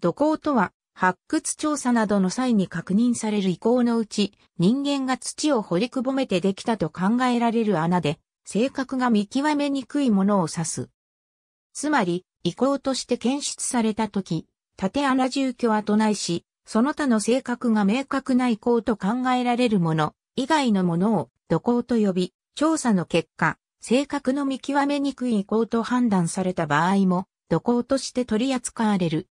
土耕とは、発掘調査などの際に確認される遺構のうち、人間が土を掘りくぼめてできたと考えられる穴で、性格が見極めにくいものを指す。つまり、遺構として検出されたとき、竪穴住居跡ないし、その他の性格が明確な遺構と考えられるもの、以外のものを土耕と呼び、調査の結果、性格の見極めにくい遺構と判断された場合も、土耕として取り扱われる。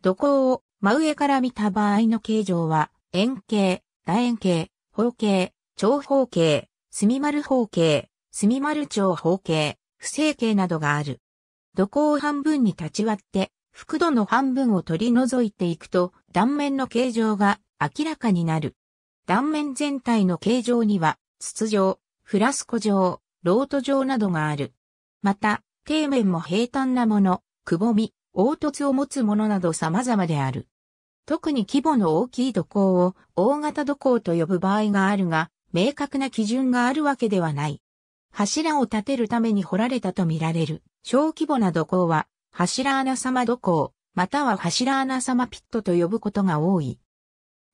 土耕を真上から見た場合の形状は、円形、楕円形、方形、長方形、隅丸方形、隅丸長方形、不正形などがある。土耕を半分に立ち割って、覆土の半分を取り除いていくと、断面の形状が明らかになる。断面全体の形状には、筒状、フラスコ状、ロート状などがある。また、底面も平坦なもの、くぼみ、凹凸を持つものなど様々である。特に規模の大きい土耕を大型土耕と呼ぶ場合があるが、明確な基準があるわけではない。柱を立てるために掘られたとみられる小規模な土耕は、柱穴様土耕、または柱穴様ピットと呼ぶことが多い。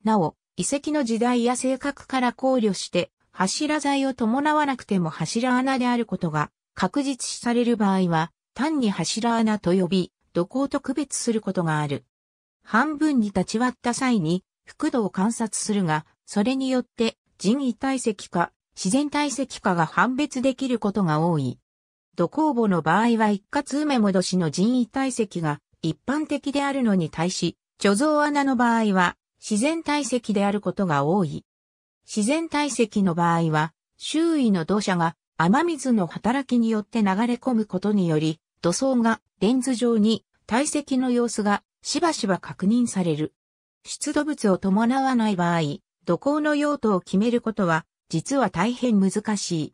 なお、遺跡の時代や性格から考慮して、柱材を伴わなくても柱穴であることが確実視される場合は、単に柱穴と呼び、土耕と区別することがある。半分に立ち割った際に、覆土を観察するが、それによって人為堆積か自然堆積かが判別できることが多い。土耕墓の場合は一括埋め戻しの人為堆積が一般的であるのに対し、貯蔵穴の場合は自然堆積であることが多い。自然堆積の場合は、周囲の土砂が雨水の働きによって流れ込むことにより、土層がレンズ状に堆積の様子がしばしば確認される。出土物を伴わない場合、土耕の用途を決めることは、実は大変難しい。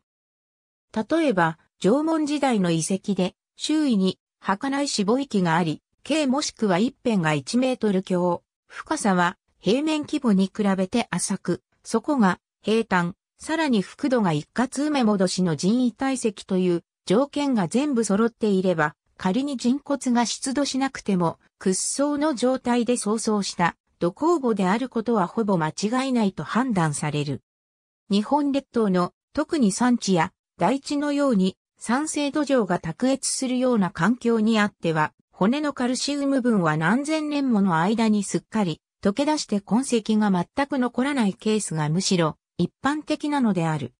例えば、縄文時代の遺跡で、周囲に儚い墭池があり、径もしくは一辺が1メートル強、深さは平面規模に比べて浅く、底が平坦、さらに覆土が一括埋め戻しの人為堆積という条件が全部揃っていれば、仮に人骨が出土しなくても屈葬の状態で葬送した土耕墓であることはほぼ間違いないと判断される。日本列島の特に山地や台地のように酸性土壌が卓越するような環境にあっては、骨のカルシウム分は何千年もの間にすっかり溶け出して痕跡が全く残らないケースがむしろ一般的なのである。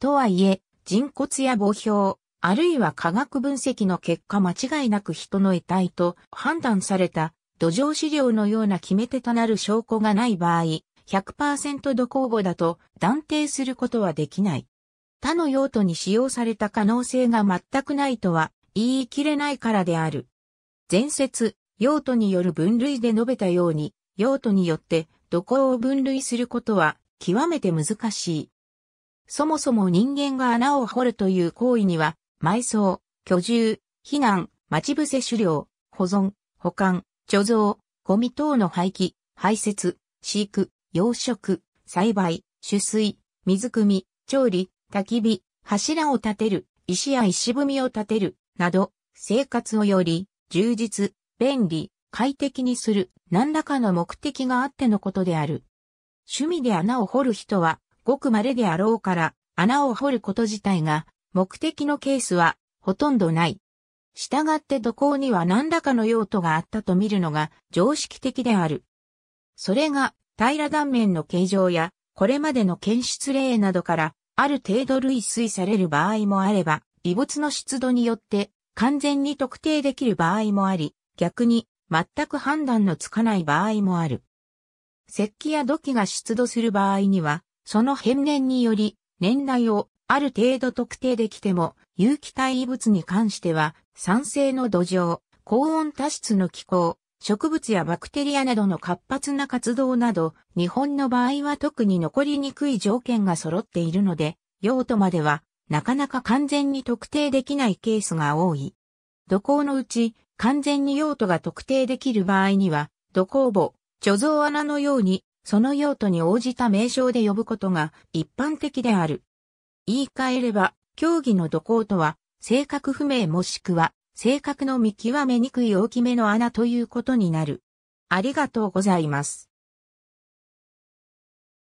とはいえ、人骨や墓標、あるいは化学分析の結果間違いなく人の遺体と判断された土壌資料のような決め手となる証拠がない場合、100% 土耕墓だと断定することはできない。他の用途に使用された可能性が全くないとは言い切れないからである。前節、用途による分類で述べたように、用途によって土耕を分類することは極めて難しい。そもそも人間が穴を掘るという行為には、埋葬、居住、避難、待ち伏せ狩猟、保存、保管、貯蔵、ゴミ等の廃棄、排泄、飼育、養殖、栽培、取水、水汲み、調理、焚き火、柱を立てる、石や石踏みを立てる、など、生活をより充実、便利、快適にする、何らかの目的があってのことである。趣味で穴を掘る人は、ごく稀であろうから、穴を掘ること自体が、目的のケースは、ほとんどない。したがって土耕には何らかの用途があったと見るのが、常識的である。それが、平ら断面の形状や、これまでの検出例などから、ある程度類推される場合もあれば、遺物の出土によって完全に特定できる場合もあり、逆に全く判断のつかない場合もある。石器や土器が出土する場合には、その変遷により年代をある程度特定できても、有機体遺物に関しては、酸性の土壌、高温多湿の気候、植物やバクテリアなどの活発な活動など、日本の場合は特に残りにくい条件が揃っているので、用途まではなかなか完全に特定できないケースが多い。土耕のうち完全に用途が特定できる場合には、土耕墓、貯蔵穴のように、その用途に応じた名称で呼ぶことが一般的である。言い換えれば、競技の土耕とは、性格不明もしくは、性格の見極めにくい大きめの穴ということになる。ありがとうございます。